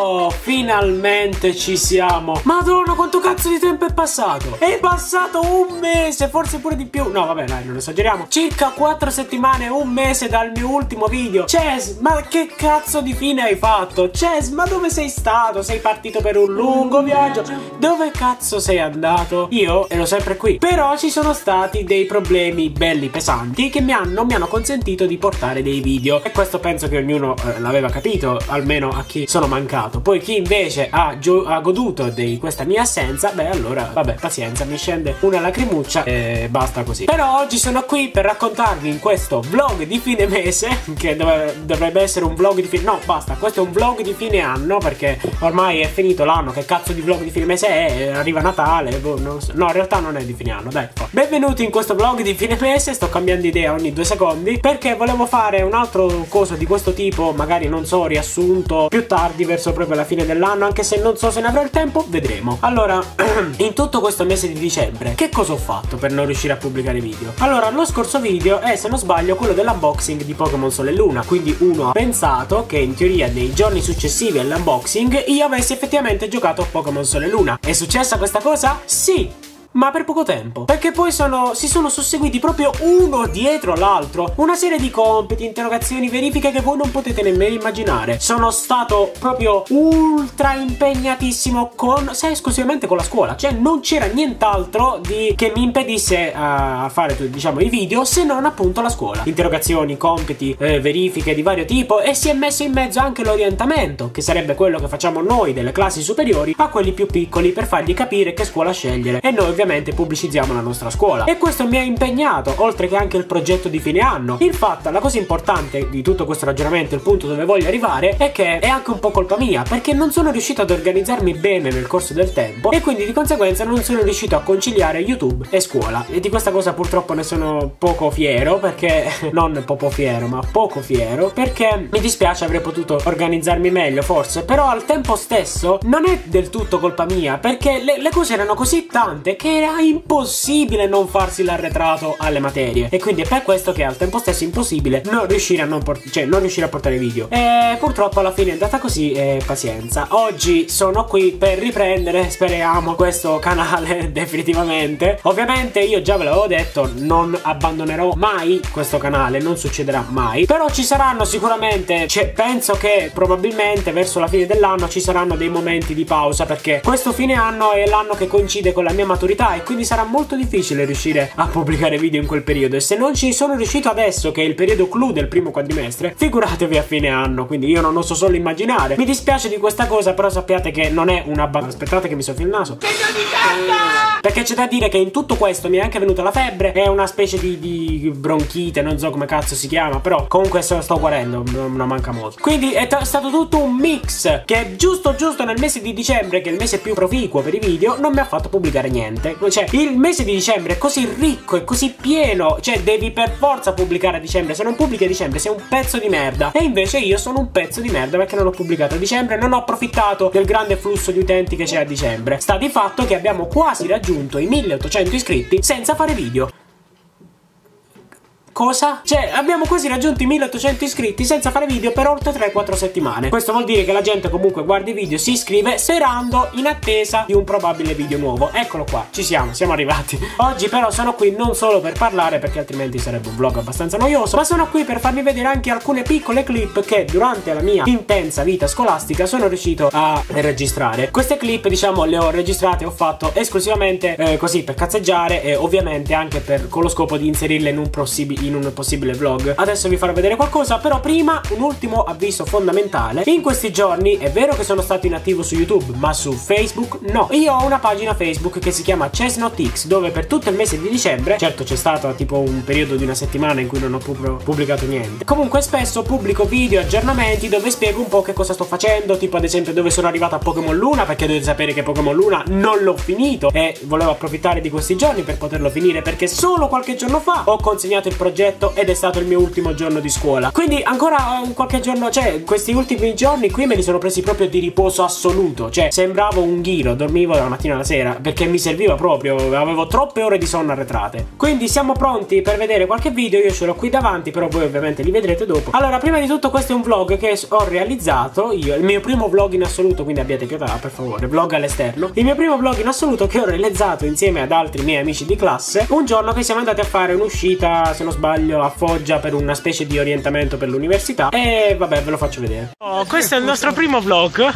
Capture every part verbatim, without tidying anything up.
Oh, finalmente ci siamo. Madonna, quanto cazzo di tempo è passato. È passato un mese, forse pure di più. No, vabbè, dai, non esageriamo. Circa quattro settimane, un mese dal mio ultimo video. Ches, ma che cazzo di fine hai fatto? Ches, ma dove sei stato? Sei partito per un lungo viaggio. Dove cazzo sei andato? Io ero sempre qui. Però ci sono stati dei problemi belli pesanti che mi hanno, mi hanno consentito di portare dei video. E questo penso che ognuno eh, l'aveva capito, almeno a chi sono mancato. Poi chi invece ha, ha goduto di questa mia assenza, beh allora, vabbè, pazienza, mi scende una lacrimuccia e basta così. Però oggi sono qui per raccontarvi in questo vlog di fine mese, che dov dovrebbe essere un vlog di fine... No, basta, questo è un vlog di fine anno, perché ormai è finito l'anno, che cazzo di vlog di fine mese è? Arriva Natale, non so. No, in realtà non è di fine anno, dai. Benvenuti in questo vlog di fine mese, sto cambiando idea ogni due secondi, perché volevo fare un altro cosa di questo tipo, magari non so, riassunto più tardi verso proprio la fine dell'anno, anche se non so se ne avrò il tempo, vedremo. Allora, in tutto questo mese di dicembre, che cosa ho fatto per non riuscire a pubblicare video? Allora, lo scorso video è, se non sbaglio, quello dell'unboxing di Pokémon Sole e Luna, quindi uno ha pensato che in teoria nei giorni successivi all'unboxing io avessi effettivamente giocato a Pokémon Sole e Luna. È successa questa cosa? Sì! Ma per poco tempo, perché poi sono, si sono susseguiti proprio uno dietro l'altro una serie di compiti, interrogazioni, verifiche che voi non potete nemmeno immaginare. Sono stato proprio ultra impegnatissimo con, sai, esclusivamente con la scuola, cioè non c'era nient'altro di, che mi impedisse a uh, fare, diciamo, i video, se non appunto la scuola. Interrogazioni, compiti, eh, verifiche di vario tipo, e si è messo in mezzo anche l'orientamento, che sarebbe quello che facciamo noi delle classi superiori a quelli più piccoli, per fargli capire che scuola scegliere, e noi ovviamente pubblicizziamo la nostra scuola. E questo mi ha impegnato, oltre che anche il progetto di fine anno. Infatti la cosa importante di tutto questo ragionamento, il punto dove voglio arrivare, è che è anche un po' colpa mia, perché non sono riuscito ad organizzarmi bene nel corso del tempo, e quindi di conseguenza non sono riuscito a conciliare YouTube e scuola. E di questa cosa purtroppo ne sono poco fiero, perché non poco fiero, ma poco fiero, perché mi dispiace, avrei potuto organizzarmi meglio forse, però al tempo stesso non è del tutto colpa mia, perché le, le cose erano così tante che era impossibile non farsi l'arretrato alle materie, e quindi è per questo che al tempo stesso è impossibile non riuscire a non, cioè, non riuscire a portare video. E purtroppo alla fine è andata così, e pazienza. Oggi sono qui per riprendere, speriamo, questo canale definitivamente. Ovviamente io già ve l'avevo detto, non abbandonerò mai questo canale, non succederà mai, però ci saranno sicuramente, cioè, penso che probabilmente verso la fine dell'anno ci saranno dei momenti di pausa, perché questo fine anno è l'anno che coincide con la mia maturità, e quindi sarà molto difficile riuscire a pubblicare video in quel periodo, e se non ci sono riuscito adesso, che è il periodo clou del primo quadrimestre, figuratevi a fine anno. Quindi io non lo so solo immaginare, mi dispiace di questa cosa, però sappiate che non è una ba... aspettate che mi soffio il naso, perché c'è da dire che in tutto questo mi è anche venuta la febbre, è una specie di, di bronchite, non so come cazzo si chiama, però comunque se lo sto guarendo, non manca molto. Quindi è stato tutto un mix che giusto giusto nel mese di dicembre, che è il mese più proficuo per i video, non mi ha fatto pubblicare niente. Cioè, il mese di dicembre è così ricco e così pieno, cioè devi per forza pubblicare a dicembre, se non pubblichi a dicembre sei un pezzo di merda. E invece io sono un pezzo di merda perché non ho pubblicato a dicembre, non ho approfittato del grande flusso di utenti che c'è a dicembre. Sta di fatto che abbiamo quasi raggiunto i milleottocento iscritti senza fare video. Cosa? Cioè, abbiamo quasi raggiunto i milleottocento iscritti senza fare video per oltre tre quattro settimane. Questo vuol dire che la gente comunque guarda i video, si iscrive, sperando in attesa di un probabile video nuovo. Eccolo qua, ci siamo, siamo arrivati. Oggi però sono qui non solo per parlare, perché altrimenti sarebbe un vlog abbastanza noioso, ma sono qui per farvi vedere anche alcune piccole clip che durante la mia intensa vita scolastica sono riuscito a registrare. Queste clip, diciamo, le ho registrate, ho fatto esclusivamente eh, così per cazzeggiare, e ovviamente anche per, con lo scopo di inserirle in un possibile in un possibile vlog. Adesso vi farò vedere qualcosa, però prima un ultimo avviso fondamentale. In questi giorni è vero che sono stato inattivo su YouTube, ma su Facebook no. Io ho una pagina Facebook che si chiama Chesnaught X, dove per tutto il mese di dicembre, certo c'è stato tipo un periodo di una settimana in cui non ho pubblicato niente, comunque spesso pubblico video, aggiornamenti, dove spiego un po' che cosa sto facendo, tipo ad esempio dove sono arrivato a Pokémon Luna, perché dovete sapere che Pokémon Luna non l'ho finito e volevo approfittare di questi giorni per poterlo finire, perché solo qualche giorno fa ho consegnato il progetto progetto ed è stato il mio ultimo giorno di scuola. Quindi ancora un qualche giorno, cioè questi ultimi giorni qui me li sono presi proprio di riposo assoluto, cioè sembravo un ghiro, dormivo dalla mattina alla sera perché mi serviva proprio, avevo troppe ore di sonno arretrate. Quindi siamo pronti per vedere qualche video, io ce l'ho qui davanti, però voi ovviamente li vedrete dopo. Allora, prima di tutto questo è un vlog che ho realizzato io, il mio primo vlog in assoluto, quindi abbiate pietà per favore, vlog all'esterno, il mio primo vlog in assoluto che ho realizzato insieme ad altri miei amici di classe un giorno che siamo andati a fare un'uscita, se non sbaglio, a Foggia per una specie di orientamento per l'università, e vabbè ve lo faccio vedere. Oh, questo è il nostro primo vlog.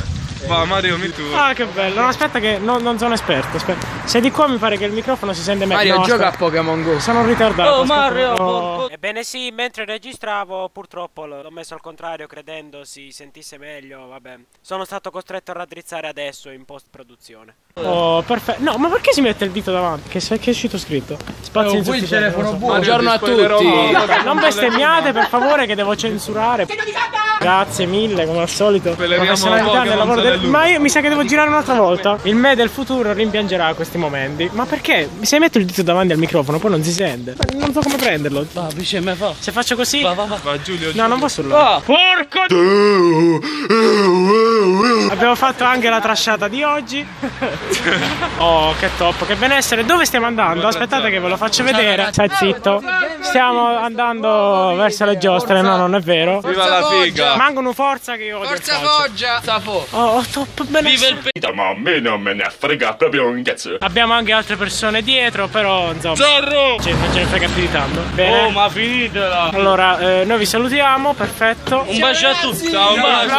Ma Mario, mi tu. Ah, che bello. No, aspetta che no, non sono esperto, aspetta. Se di qua mi pare che il microfono si sente meglio. Mario, no, gioca a Pokémon Go. Sono ritardato. Oh, Mario. No. Ebbene sì, mentre registravo purtroppo l'ho messo al contrario credendo si sentisse meglio, vabbè. Sono stato costretto a raddrizzare adesso in post produzione. Oh, perfetto. No, ma perché si mette il dito davanti? Che, che è uscito scritto? Spazio in il telefono so. Buono. Buongiorno a tutti. No, non bestemmiate per favore che devo censurare. Grazie mille come al solito. Professionalità nel lavoro del... Ma io mi sa che devo girare un'altra volta. Il me del futuro rimpiangerà questi momenti. Ma perché? Se metto il dito davanti al microfono poi non si sente. Non so come prenderlo. Va, bici, me fa. Se faccio così. Va, va, va. Va Giulio, Giulio. No, non posso urlare. Oh. Porco. Abbiamo fatto anche la trasciata di oggi. Oh, che top, che benessere. Dove stiamo andando? Aspettate che ve lo faccio vedere. Stai zitto. Stiamo andando verso le giostre. No, non è vero. Viva la figa. Mancano forza che io odio. Forza Foggia. Oh, top, benissimo. Vive il ma a me non me ne frega proprio un cazzo. Abbiamo anche altre persone dietro, però insomma Zorro! Cioè, non ce ne frega più di tanto. Bene. Oh, ma finitela. Allora, eh, noi vi salutiamo, perfetto. Un bacio a tutti. Ciao, un bacio.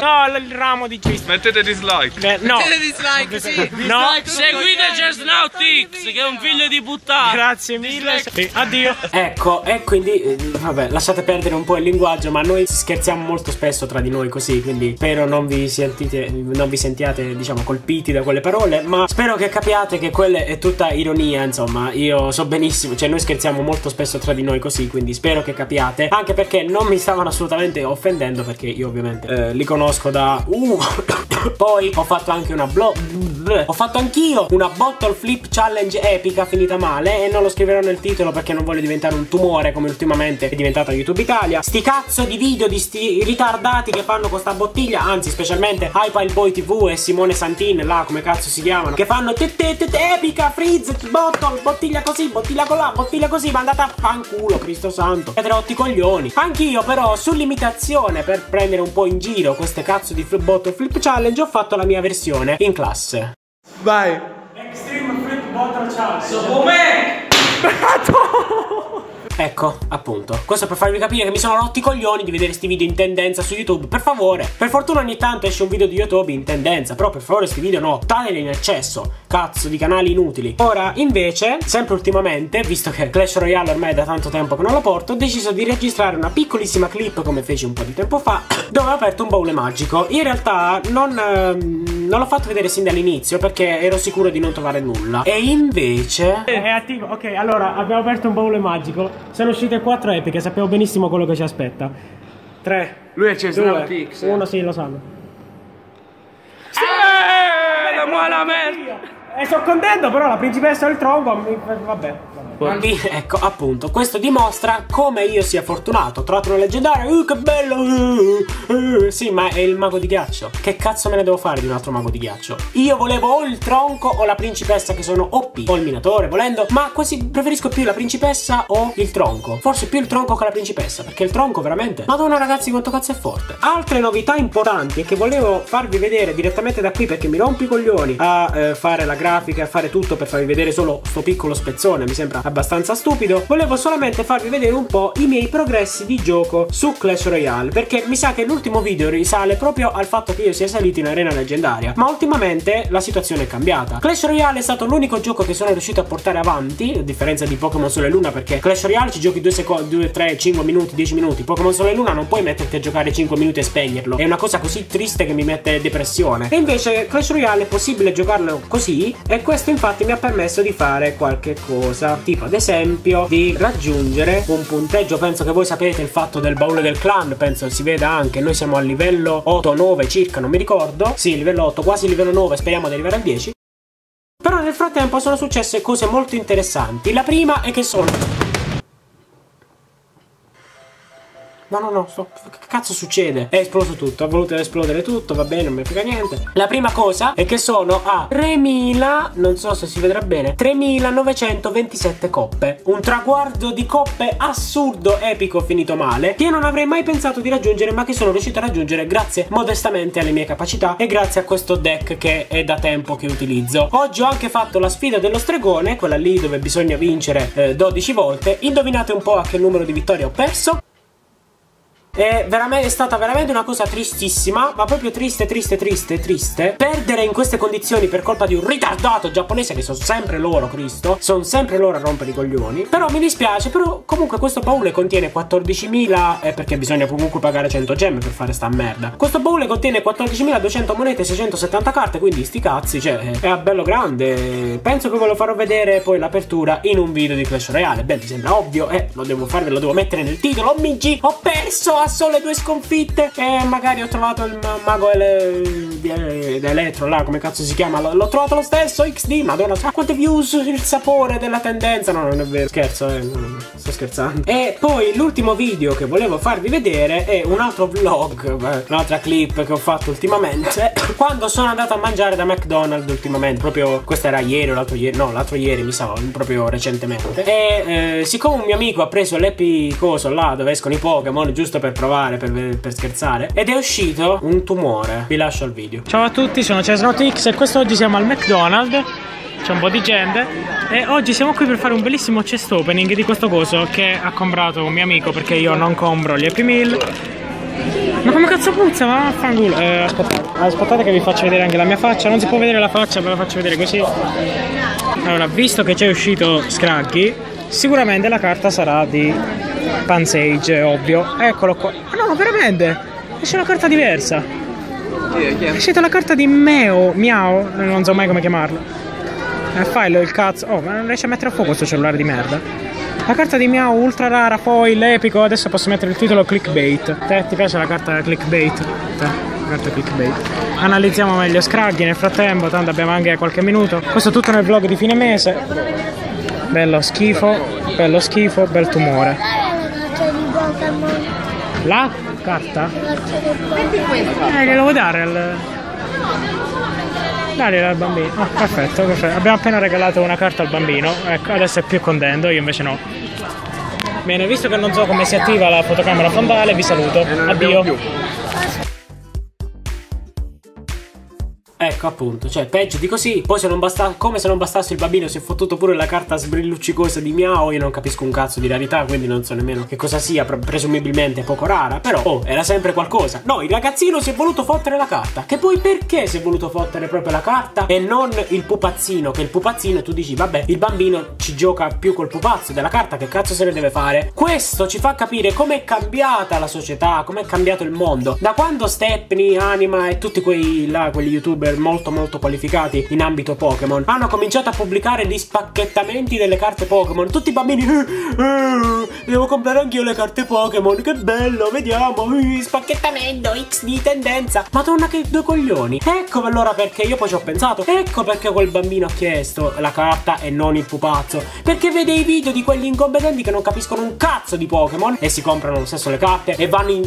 No, il ramo di G. Mettete dislike. Beh, no. Mettete dislike, sì. No. Seguite JustNowTix, che è un figlio di puttana. Grazie mille. Sì. Addio. Ecco, e quindi eh, vabbè, lasciate perdere un po' il linguaggio, ma noi scherziamo molto spesso tra di noi così, quindi spero non vi sentite, non vi sentiate diciamo colpiti da quelle parole, ma spero che capiate che quella è tutta ironia, insomma io so benissimo, cioè noi scherziamo molto spesso tra di noi così, quindi spero che capiate, anche perché non mi stavano assolutamente offendendo perché io ovviamente eh, li conosco da uh, poi ho fatto anche una blog ho fatto anch'io una bottle flip challenge epica finita male e non lo scriverò nel titolo perché non voglio diventare un tumore come ultimamente è diventata YouTube Italia, sti cazzo di video di sti ritardati che fanno con sta bottiglia, anzi specialmente HiPileBoyTV e Simone Santin, là come cazzo si chiamano, che fanno epica, freeze, bottle, bottiglia così, bottiglia con là, bottiglia così, ma andate a fanculo, Cristo santo, pedrotti coglioni. Anch'io però sull'imitazione per prendere un po' in giro queste cazzo di flip bottle flip challenge ho fatto la mia versione in classe. Vai. Extreme flip bottle challenge. Come? Ecco, appunto, questo per farvi capire che mi sono rotti i coglioni di vedere sti video in tendenza su YouTube, per favore. Per fortuna ogni tanto esce un video di YouTube in tendenza, però per favore sti video no, taglieli in eccesso, cazzo di canali inutili. Ora invece, sempre ultimamente, visto che Clash Royale ormai è da tanto tempo che non lo porto, ho deciso di registrare una piccolissima clip come feci un po' di tempo fa, dove ho aperto un baule magico. In realtà non, ehm, non l'ho fatto vedere sin dall'inizio perché ero sicuro di non trovare nulla. E invece... È attivo, ok, allora abbiamo aperto un baule magico. Sono uscite quattro epiche, sapevo benissimo quello che ci aspetta. Tre. Lui è JustNowTix. Uno, sì, lo sanno. Sì! Eh, la buona merda! E sono contento, però la principessa del tronco mi... vabbè. Quindi, ecco, appunto, questo dimostra come io sia fortunato. Ho trovato una leggendaria, uh, che bello, uh, uh, sì, ma è il mago di ghiaccio. Che cazzo me ne devo fare di un altro mago di ghiaccio? Io volevo o il tronco o la principessa che sono O P, o il minatore volendo, ma quasi preferisco più la principessa o il tronco. Forse più il tronco che la principessa, perché il tronco veramente, madonna ragazzi quanto cazzo è forte. Altre novità importanti che volevo farvi vedere direttamente da qui perché mi rompo i coglioni a eh, fare la grafica, a fare tutto per farvi vedere solo sto piccolo spezzone, mi sembra abbastanza stupido. Volevo solamente farvi vedere un po' i miei progressi di gioco su Clash Royale, perché mi sa che l'ultimo video risale proprio al fatto che io sia salito in arena leggendaria, ma ultimamente la situazione è cambiata. Clash Royale è stato l'unico gioco che sono riuscito a portare avanti, a differenza di Pokémon Sole e Luna, perché Clash Royale ci giochi due, tre, cinque minuti, dieci minuti, Pokémon Sole e Luna non puoi metterti a giocare cinque minuti e spegnerlo, è una cosa così triste che mi mette depressione, e invece Clash Royale è possibile giocarlo così, e questo infatti mi ha permesso di fare qualche cosa, tipo ad esempio di raggiungere un punteggio, penso che voi sapete il fatto del baule del clan, penso si veda anche, noi siamo al livello otto nove circa, non mi ricordo, sì livello otto, quasi livello nove, speriamo di arrivare al dieci, però nel frattempo sono successe cose molto interessanti. La prima è che sono No, no, no, sto... che cazzo succede? È esploso tutto, ha voluto esplodere tutto, va bene, non mi frega niente. La prima cosa è che sono a tremila, non so se si vedrà bene, tremilanovecentoventisette coppe. Un traguardo di coppe assurdo, epico, finito male, che io non avrei mai pensato di raggiungere, ma che sono riuscito a raggiungere grazie modestamente alle mie capacità e grazie a questo deck che è da tempo che utilizzo. Oggi ho anche fatto la sfida dello stregone, quella lì dove bisogna vincere eh, dodici volte. Indovinate un po' a che numero di vittorie ho perso. È, veramente, è stata veramente una cosa tristissima, ma proprio triste, triste, triste, triste. Perdere in queste condizioni per colpa di un ritardato giapponese, che sono sempre loro, Cristo, sono sempre loro a rompere i coglioni. Però mi dispiace, però comunque questo baule contiene quattordicimila, eh, perché bisogna comunque pagare cento gemme per fare sta merda. Questo baule contiene quattordicimiladuecento monete e seicentosettanta carte, quindi sti cazzi, cioè, è bello grande. Penso che ve lo farò vedere poi l'apertura in un video di Clash Royale. Beh, mi sembra ovvio, eh, lo devo fare, ve lo devo mettere nel titolo. O M G, ho perso! Sole due sconfitte e magari ho trovato il mago ele... elettro, là come cazzo si chiama, l'ho trovato lo stesso. X D, madonna, sa quante views, il sapore della tendenza. No, non è vero, scherzo, eh, sto scherzando. E poi l'ultimo video che volevo farvi vedere è un altro vlog, un'altra clip che ho fatto ultimamente quando sono andato a mangiare da McDonald's ultimamente, proprio questa era ieri o l'altro ieri, no l'altro ieri mi sa, proprio recentemente. E eh, siccome un mio amico ha preso l'epicoso là dove escono i Pokémon, giusto per provare, per, per scherzare, ed è uscito un tumore. Vi lascio al video. Ciao a tutti, sono JustNowTix X e quest'oggi siamo al McDonald's, c'è un po' di gente e oggi siamo qui per fare un bellissimo chest opening di questo coso che ha comprato un mio amico, perché io non compro gli Happy Meal. Ma come cazzo puzza, ma fanculo. Eh, aspettate, aspettate che vi faccio vedere anche la mia faccia. Non si può vedere la faccia, ve la faccio vedere così. Allora, visto che c'è uscito Scraggy, sicuramente la carta sarà di Pansage, ovvio. Eccolo qua. No, veramente, c'è una carta diversa. C'è la carta di Meo, Miao, non so mai come chiamarlo. Eh, fallo il cazzo. Oh, ma non riesce a mettere a fuoco questo cellulare di merda. La carta di Miao ultra rara, foil, epico. Adesso posso mettere il titolo clickbait. Te, ti piace la carta clickbait? Te. Clickbait. Analizziamo meglio Scraggy nel frattempo, tanto abbiamo anche qualche minuto. Questo è tutto nel vlog di fine mese. Bello schifo, bello schifo, bel tumore. La carta? Eh, glielo vuoi dare al... Dai al bambino. Ah, perfetto, perfetto. Abbiamo appena regalato una carta al bambino. Ecco, adesso è più contento, io invece no. Bene, visto che non so come si attiva la fotocamera frontale, vi saluto. Addio. Ecco appunto, cioè peggio di così. Poi se non basta, come se non bastasse, il bambino si è fottuto pure la carta sbrilluccicosa di Miao. Io non capisco un cazzo di rarità, quindi non so nemmeno che cosa sia, presumibilmente poco rara, però oh, era sempre qualcosa. No, il ragazzino si è voluto fottere la carta. Che poi perché si è voluto fottere proprio la carta e non il pupazzino? Che il pupazzino tu dici vabbè, il bambino ci gioca più col pupazzo della carta, che cazzo se ne deve fare? Questo ci fa capire com'è cambiata la società, com'è cambiato il mondo da quando Stepney, Anima e tutti quei là, quegli youtuber molto molto qualificati in ambito Pokémon hanno cominciato a pubblicare gli spacchettamenti delle carte Pokémon. Tutti i bambini uh, uh, devo comprare anch'io le carte Pokémon, che bello, vediamo uh, spacchettamento X di tendenza. Madonna, che due coglioni. Ecco allora perché io poi ci ho pensato, ecco perché quel bambino ha chiesto la carta e non il pupazzo, perché vede i video di quegli incompetenti che non capiscono un cazzo di Pokémon e si comprano lo stesso le carte e vanno in,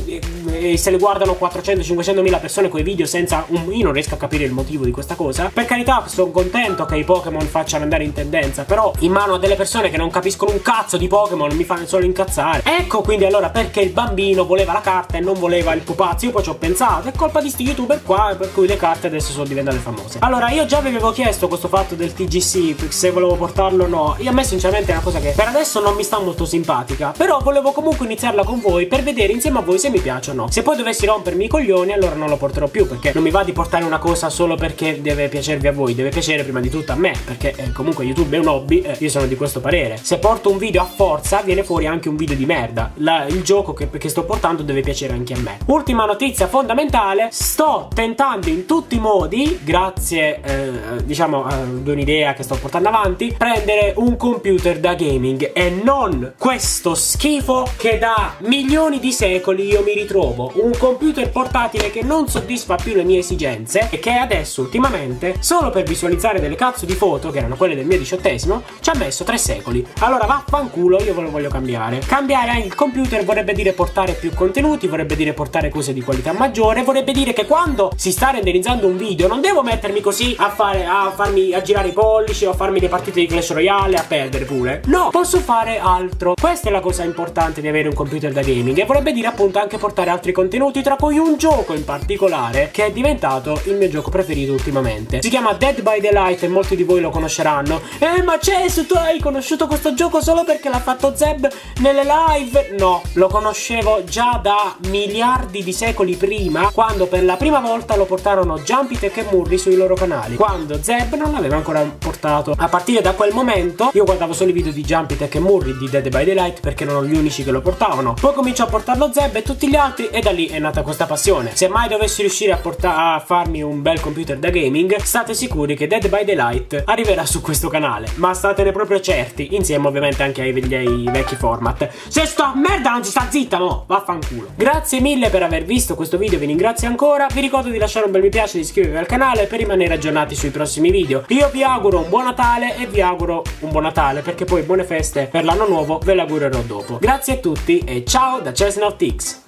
e, e se le guardano quattrocento cinquecentomila persone quei video senza un... Io non riesco a capire il motivo di questa cosa. Per carità, sono contento che i Pokémon facciano andare in tendenza, però in mano a delle persone che non capiscono un cazzo di Pokémon mi fanno solo incazzare. Ecco quindi allora perché il bambino voleva la carta e non voleva il pupazzo. Io poi ci ho pensato, è colpa di sti youtuber qua, per cui le carte adesso sono diventate famose. Allora, io già vi avevo chiesto questo fatto del T G C, se volevo portarlo o no. Io, a me sinceramente è una cosa che per adesso non mi sta molto simpatica, però volevo comunque iniziarla con voi per vedere insieme a voi se mi piace o no. Se poi dovessi rompermi i coglioni, allora non lo porterò più, perché non mi va di portare una cosa solo perché deve piacervi a voi, deve piacere prima di tutto a me, perché eh, comunque YouTube è un hobby, eh, io sono di questo parere. Se porto un video a forza viene fuori anche un video di merda. La, il gioco che, che sto portando deve piacere anche a me. Ultima notizia fondamentale, sto tentando in tutti i modi, grazie eh, diciamo ad un'idea che sto portando avanti, prendere un computer da gaming e non questo schifo che da milioni di secoli io mi ritrovo. nuovo, un computer portatile che non soddisfa più le mie esigenze e che adesso ultimamente, solo per visualizzare delle cazzo di foto, che erano quelle del mio diciottesimo, ci ha messo tre secoli. Allora vaffanculo, io ve lo voglio cambiare. Cambiare il computer vorrebbe dire portare più contenuti, vorrebbe dire portare cose di qualità maggiore, vorrebbe dire che quando si sta renderizzando un video non devo mettermi così a fare, a farmi a girare i pollici o a farmi le partite di Clash Royale, a perdere pure. No, posso fare altro. Questa è la cosa importante di avere un computer da gaming, e vorrebbe dire appunto anche portare altri contenuti, tra cui un gioco in particolare che è diventato il mio gioco preferito ultimamente. Si chiama Dead by Daylight e molti di voi lo conosceranno. Eh ma Chess, tu hai conosciuto questo gioco solo perché l'ha fatto Zeb nelle live? No, lo conoscevo già da miliardi di secoli prima, quando per la prima volta lo portarono JumpyTech e Murray sui loro canali, quando Zeb non l'aveva ancora portato. A partire da quel momento io guardavo solo i video di JumpyTech e Murray di Dead by Daylight perché erano gli unici che lo portavano. Poi cominciò a portarlo Zeb e tutti gli altri, e da lì è nata questa passione. Se mai dovessi riuscire a, porta a farmi un bel computer da gaming, state sicuri che Dead by Daylight arriverà su questo canale, ma statene proprio certi, insieme ovviamente anche ai, ai vecchi format. Se sto merda non si sta zitta, no, vaffanculo. Grazie mille per aver visto questo video, vi ringrazio ancora, vi ricordo di lasciare un bel mi piace, di iscrivervi al canale per rimanere aggiornati sui prossimi video. Io vi auguro un buon Natale e vi auguro un buon Natale, perché poi buone feste per l'anno nuovo ve le augurerò dopo. Grazie a tutti e ciao da ChessNowTix.